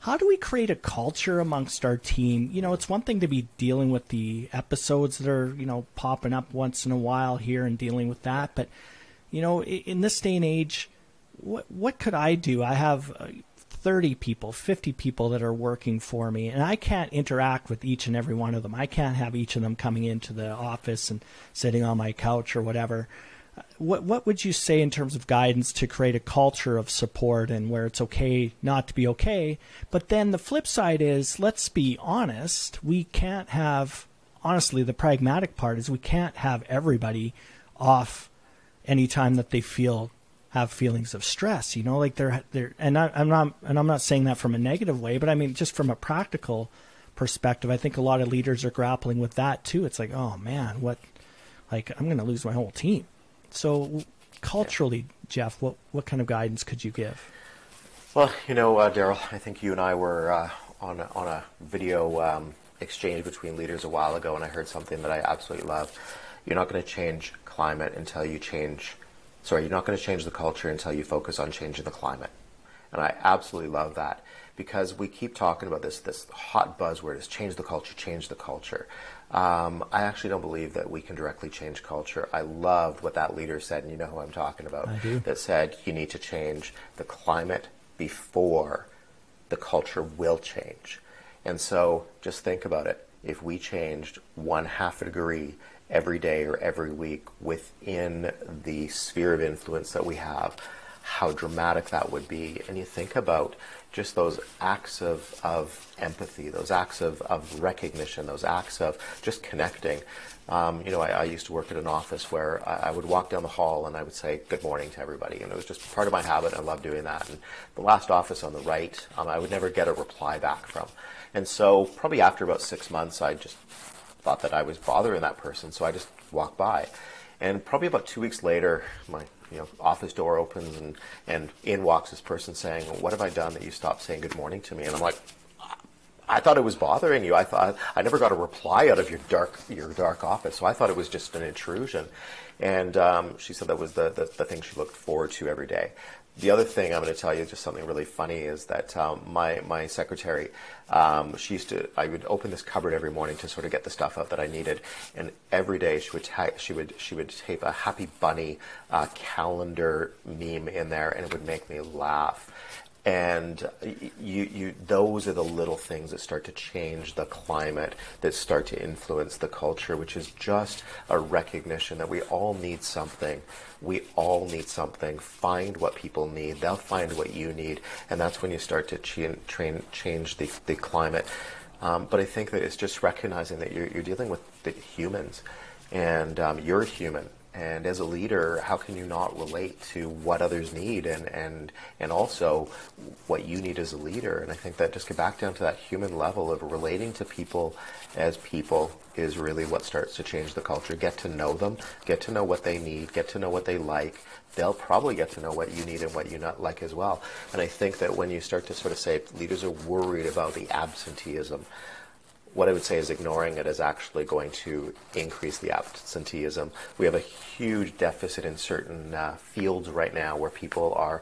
How do we create a culture amongst our team? You know, it's one thing to be dealing with the episodes that are, you know, popping up once in a while here and dealing with that. But, you know, in this day and age, what could I do? I have 30 people, 50 people that are working for me, and I can't interact with each and every one of them. I can't have each of them coming into the office and sitting on my couch or whatever. What would you say in terms of guidance to create a culture of support and where it's okay not to be okay? But then the flip side is, let's be honest, we can't have, honestly, the pragmatic part is we can't have everybody off anytime that they feel have feelings of stress, you know, like they're, and I'm not saying that from a negative way, but I mean, just from a practical perspective, I think a lot of leaders are grappling with that too. It's like, oh man, what, like, I'm going to lose my whole team. So culturally, Jeff, what kind of guidance could you give? Well, you know, Daryl, I think you and I were on a video exchange between leaders a while ago, and I heard something that I absolutely love. You're not going to change climate until you change. Sorry, you're not going to change the culture until you focus on changing the climate. And I absolutely love that, because we keep talking about this hot buzzword is change the culture, change the culture. I actually don't believe that we can directly change culture. I loved what that leader said, and you know who I'm talking about, that said you need to change the climate before the culture will change. And so just think about it. If we changed 1.5 degrees every day or every week within the sphere of influence that we have, how dramatic that would be. And you think about just those acts of empathy, those acts of recognition, those acts of just connecting. You know, I used to work at an office where I would walk down the hall and I would say good morning to everybody. And it was just part of my habit. I loved doing that. And the last office on the right, I would never get a reply back from. And so probably after about 6 months, I just thought that I was bothering that person. So I just walked by. And probably about 2 weeks later, my office door opens and in walks this person saying, well, what have I done that you stopped saying good morning to me? And I'm like, I thought it was bothering you. I thought I never got a reply out of your dark office, so I thought it was just an intrusion. And she said that was the thing she looked forward to every day. The other thing I'm going to tell you, just something really funny, is that my secretary, she used to, I would open this cupboard every morning to sort of get the stuff out that I needed, and every day she would tape a Happy Bunny calendar meme in there, and it would make me laugh. And those are the little things that start to change the climate, that start to influence the culture, which is just a recognition that we all need something. We all need something. Find what people need. They'll find what you need. And that's when you start to change the climate. But I think that it's just recognizing that you're dealing with the humans, and you're human. And as a leader, how can you not relate to what others need and also what you need as a leader? And I think that just get back down to that human level of relating to people as people is really what starts to change the culture. Get to know them, get to know what they need, get to know what they like. They'll probably get to know what you need and what you not like as well. And I think that when you start to sort of say leaders are worried about the absenteeism, what I would say is ignoring it is actually going to increase the absenteeism. We have a huge deficit in certain fields right now where people are,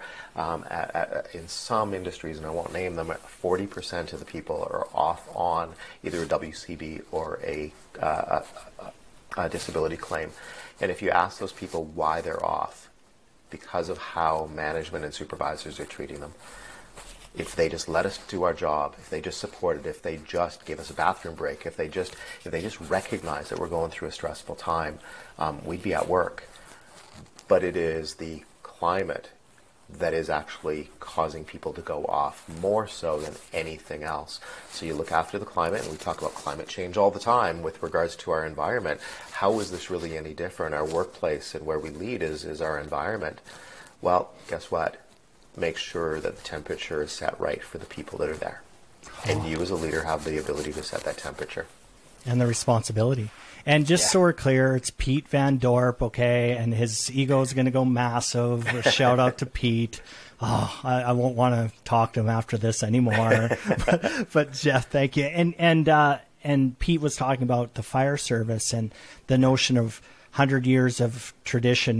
in some industries, and I won't name them, 40% of the people are off on either a WCB or a disability claim. And if you ask those people why they're off, because of how management and supervisors are treating them. If they just let us do our job, if they just support it, if they just give us a bathroom break, if they just recognize that we're going through a stressful time, we'd be at work. But it is the climate that is actually causing people to go off more so than anything else. So you look after the climate, and we talk about climate change all the time with regards to our environment. How is this really any different? Our workplace and where we lead is our environment. Well, guess what? Make sure that the temperature is set right for the people that are there. And you as a leader have the ability to set that temperature. And the responsibility. And just so we're clear, it's Pete Van Dorp, okay? And his ego is going to go massive. Shout out to Pete. Oh, I won't want to talk to him after this anymore. but Jeff, thank you. And Pete was talking about the fire service and the notion of 100 years of tradition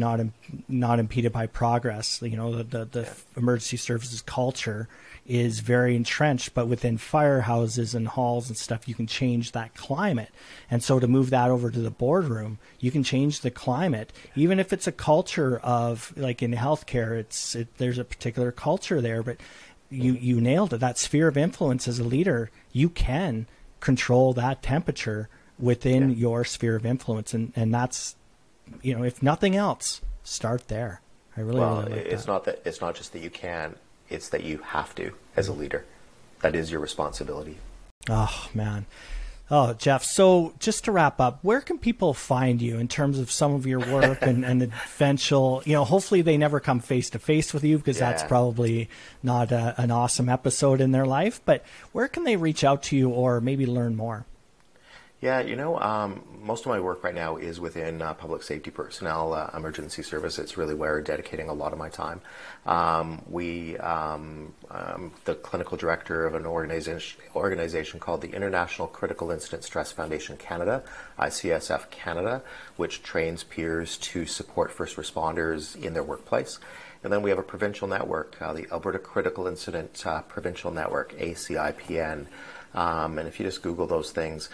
not impeded by progress. You know, the emergency services culture is very entrenched, but within firehouses and halls and stuff, you can change that climate. And so to move that over to the boardroom, you can change the climate, even if it's a culture of, like in healthcare, there's a particular culture there, but you nailed it. That sphere of influence as a leader, you can control that temperature within your sphere of influence. And that's, you know, if nothing else, start there. I really like it's that. It's not just that you can, it's that you have to as a leader. That is your responsibility. Oh, man. Oh, Jeff. So just to wrap up, where can people find you in terms of some of your work and eventual, you know, hopefully they never come face to face with you, because that's probably not an awesome episode in their life, but where can they reach out to you or maybe learn more? Yeah, you know, most of my work right now is within public safety personnel, emergency service. It's really where I'm dedicating a lot of my time. I'm the clinical director of an organization called the International Critical Incident Stress Foundation Canada, ICSF Canada, which trains peers to support first responders in their workplace. And then we have a provincial network, the Alberta Critical Incident Provincial Network, ACIPN. And if you just Google those things,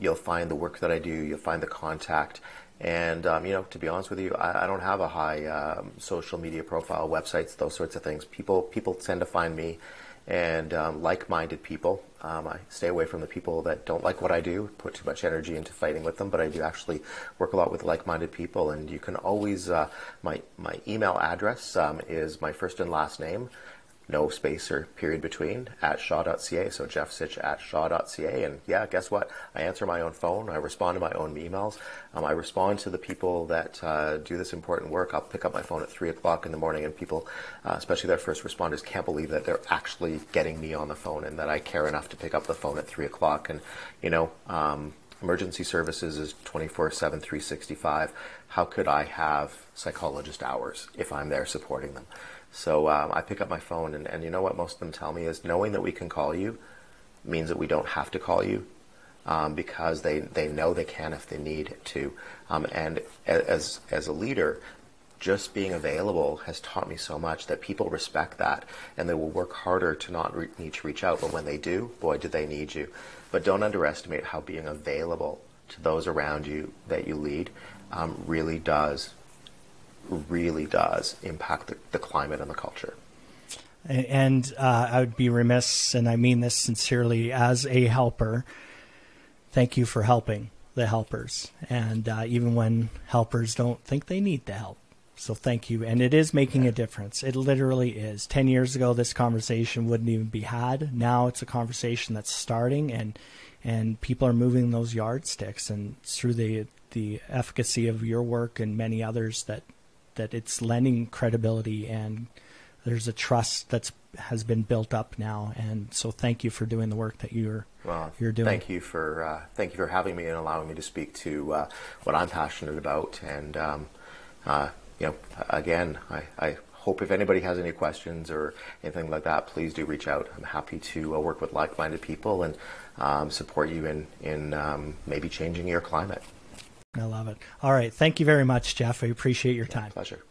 you'll find the work that I do, you'll find the contact. And, you know, to be honest with you, I don't have a high social media profile, websites, those sorts of things. People tend to find me and like-minded people. I stay away from the people that don't like what I do, put too much energy into fighting with them, but I do actually work a lot with like-minded people. And you can always, my email address is my first and last name, no space or period between, @shaw.ca. So Jeff Sych @shaw.ca. And yeah, guess what? I answer my own phone. I respond to my own emails. I respond to the people that do this important work. I'll pick up my phone at 3 o'clock in the morning, and people, especially their first responders, can't believe that they're actually getting me on the phone and that I care enough to pick up the phone at 3 o'clock. And, you know, emergency services is 24/7, 365. How could I have psychologist hours if I'm there supporting them? So I pick up my phone, and you know what most of them tell me is knowing that we can call you means that we don't have to call you, because they know they can if they need to. And as a leader, just being available has taught me so much that people respect that, and they will work harder to not need to reach out. But when they do, boy, do they need you. But don't underestimate how being available to those around you that you lead really does impact the climate and the culture. And I would be remiss, and I mean this sincerely, as a helper, thank you for helping the helpers. And even when helpers don't think they need the help. So thank you. And it is making a difference. It literally is. 10 years ago, this conversation wouldn't even be had. Now it's a conversation that's starting, and people are moving those yardsticks, and through the efficacy of your work and many others that it's lending credibility, and there's a trust has been built up now. And so thank you for doing the work that you're doing. Thank you for having me and allowing me to speak to what I'm passionate about. And you know, again, I hope if anybody has any questions or anything like that, please do reach out. I'm happy to work with like-minded people and support you in maybe changing your climate. I love it. All right. Thank you very much, Jeff. I appreciate your time. Pleasure.